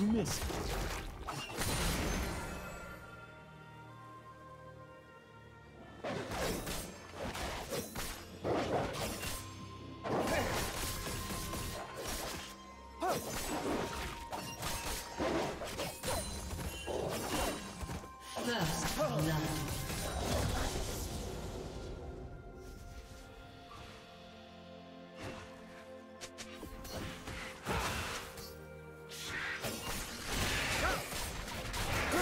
you missed. First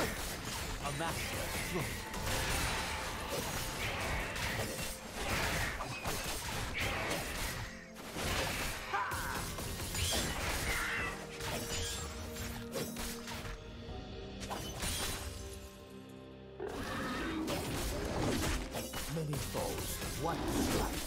love. Many foes, one strike.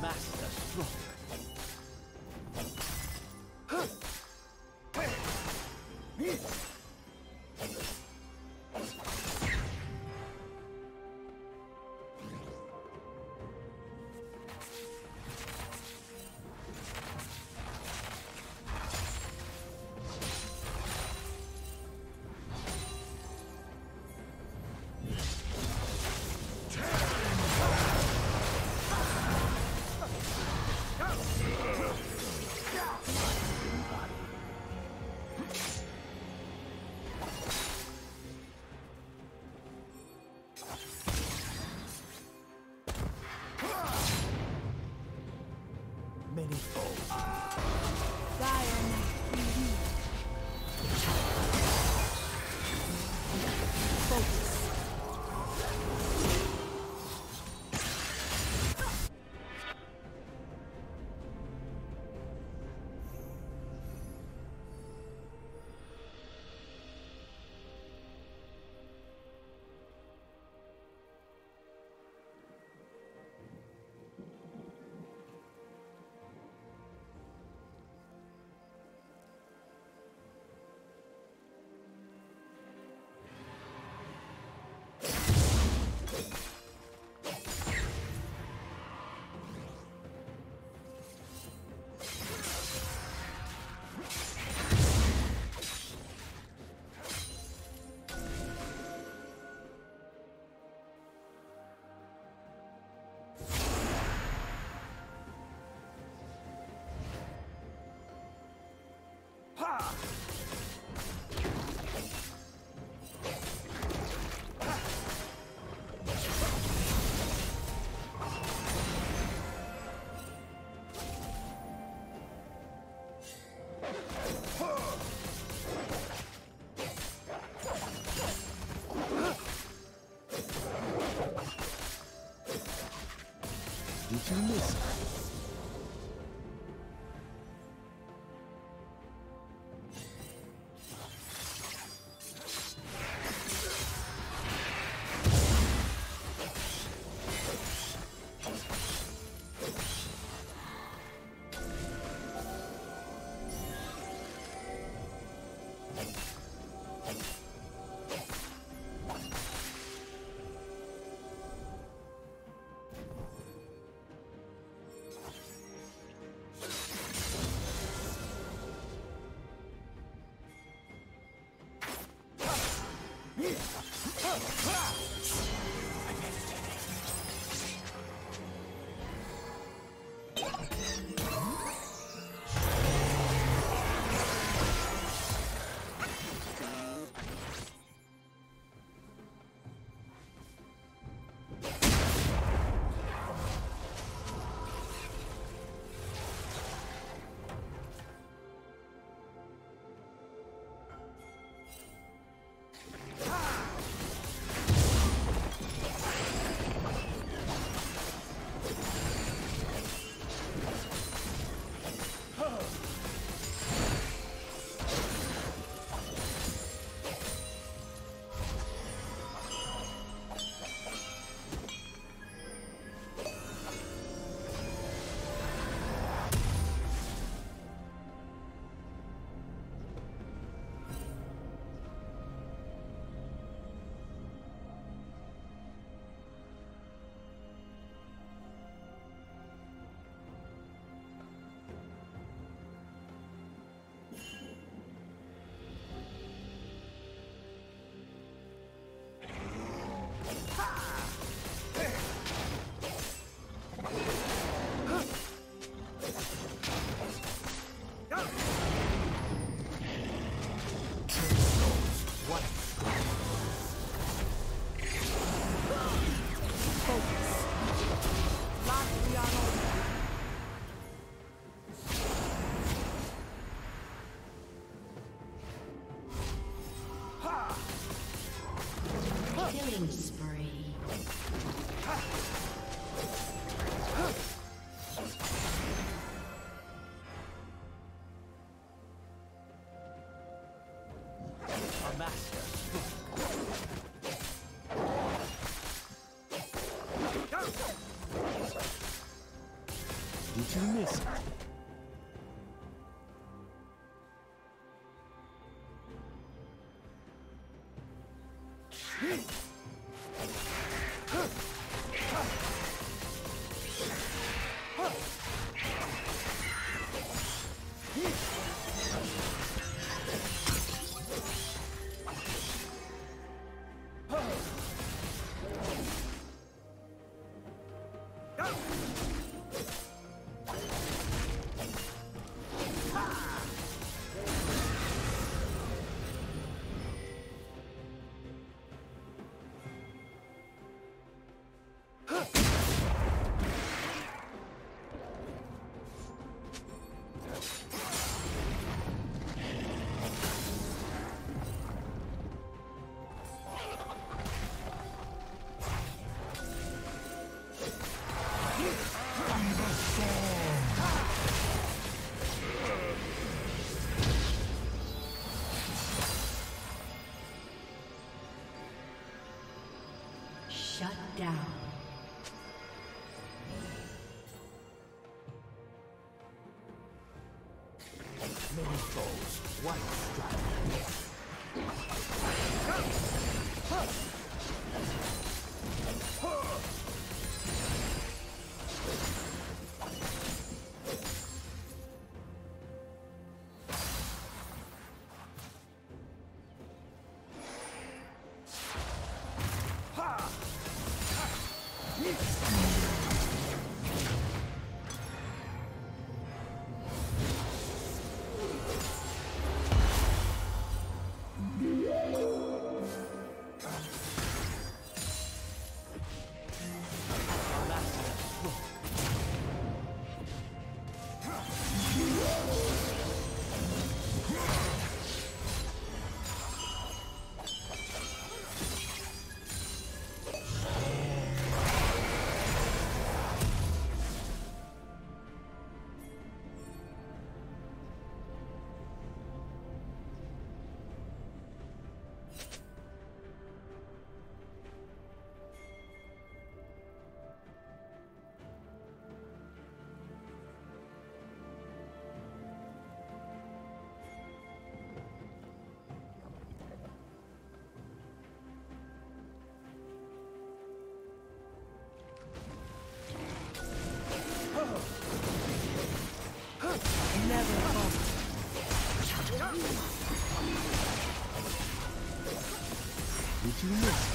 Master stroke. You missed. did you miss it? Shut down. Many foes, one strike. Ha! Did you miss?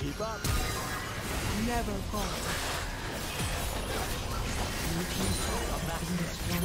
Keep up. Never fall. Killing spree.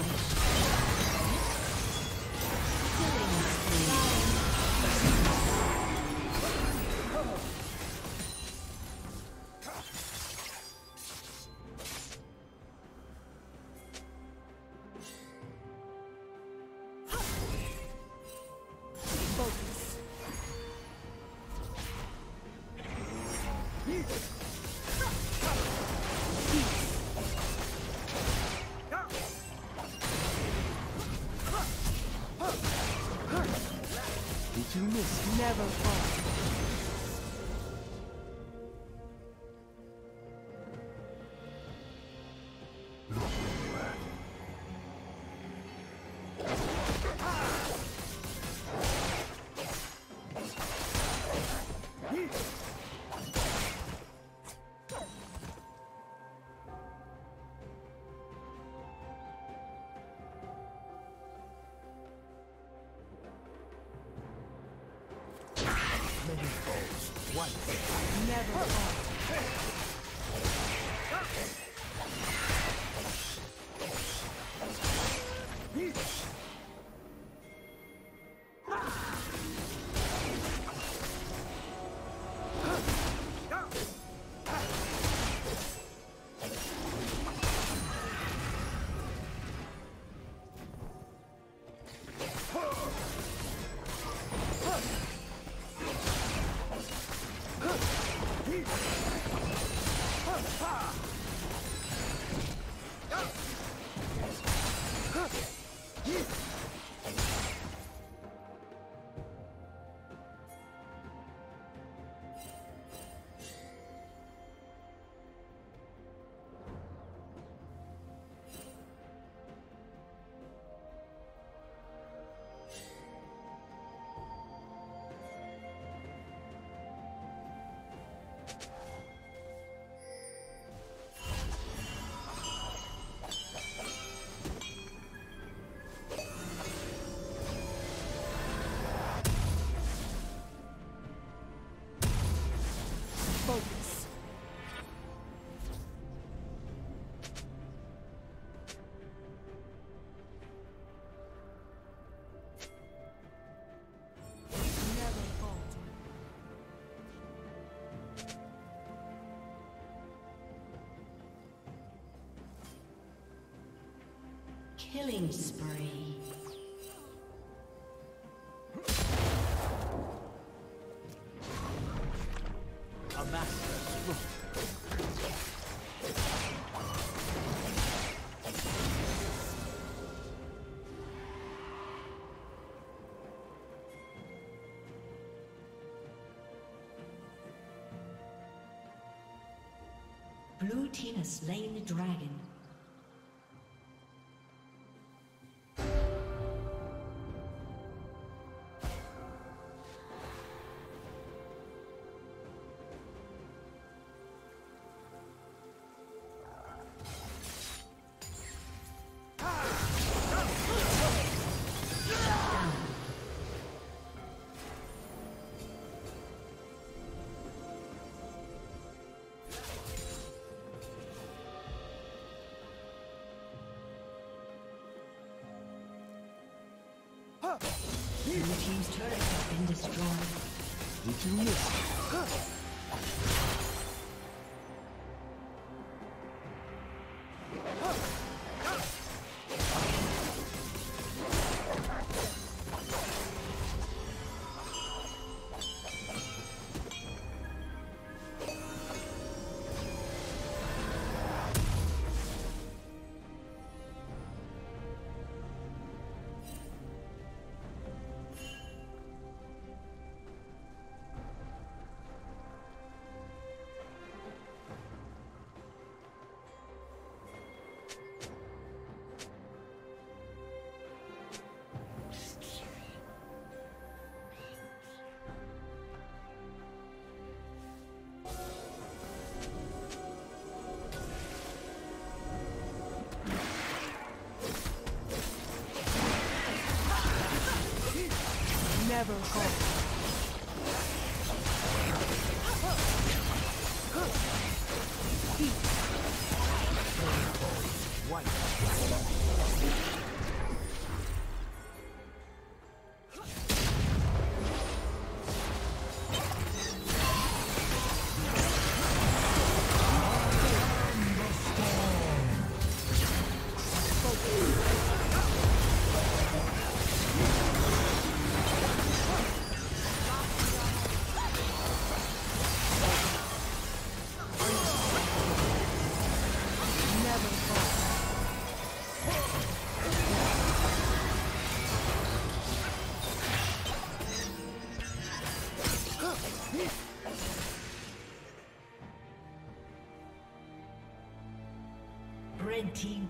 Did you miss? Never fall. Killing spree. Blue team has slain the dragon. Blue team's turret has been destroyed. Did you miss? Never fall. Never fall. Red team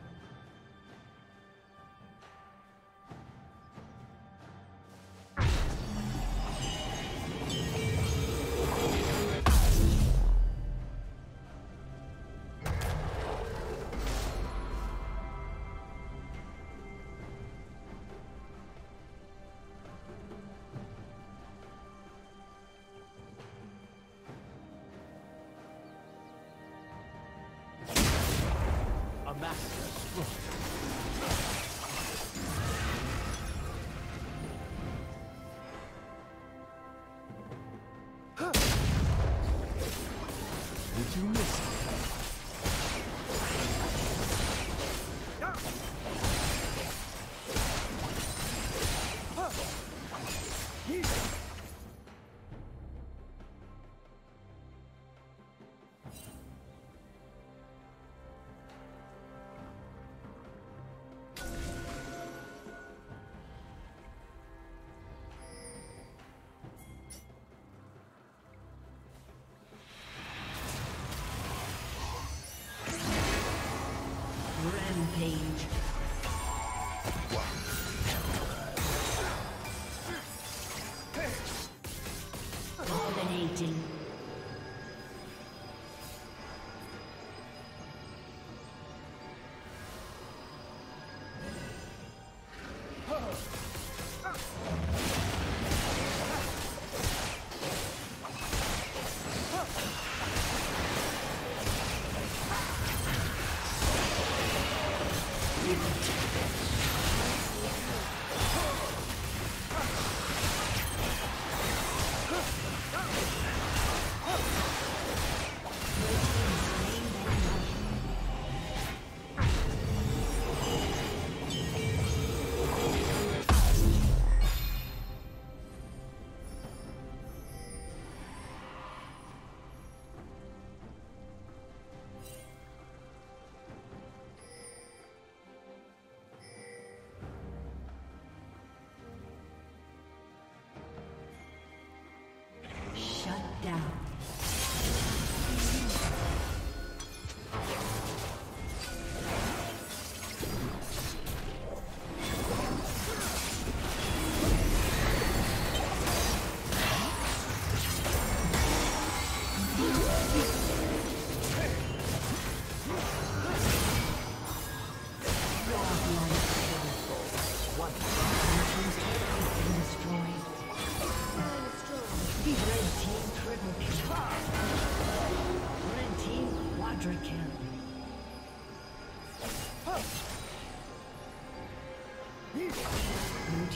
Rampage.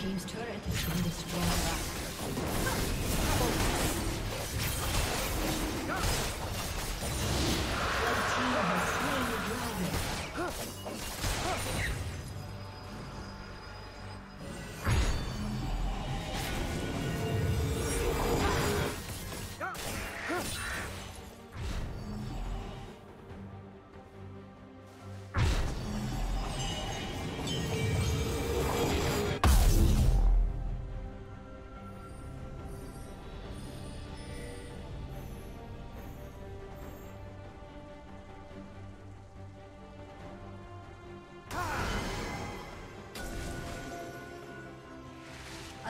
Team's turret has been destroyed. Red team has slain the dragon. A